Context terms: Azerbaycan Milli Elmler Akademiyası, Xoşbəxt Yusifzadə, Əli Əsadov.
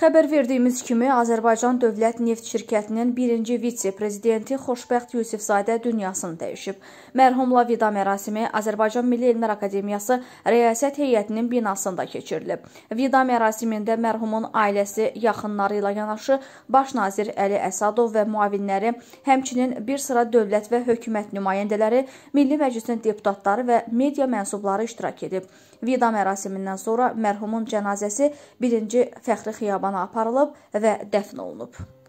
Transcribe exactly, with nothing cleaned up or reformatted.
Xəbər verdiyimiz kimi, Azerbaycan Dövlət Neft Şirkətinin birinci vitse-prezidenti Xoşbəxt Yusifzadə dünyasını dəyişib. Mərhumla vida mərasimi Azerbaycan Milli Elmler Akademiyası rəyasət heyətinin binasında keçirilib. Vida mərasimində mərhumun ailəsi, yaxınları ilə yanaşı baş nazir Əli Əsadov və müavinləri, həmçinin bir sıra dövlət və hökumət nümayəndələri, Milli Məclisin deputatları və media mənsubları iştirak edib. Vida mərasimindən sonra mərhumun cənazəsi birinci fəxri xiyaban aparılıb və dəfn olunub.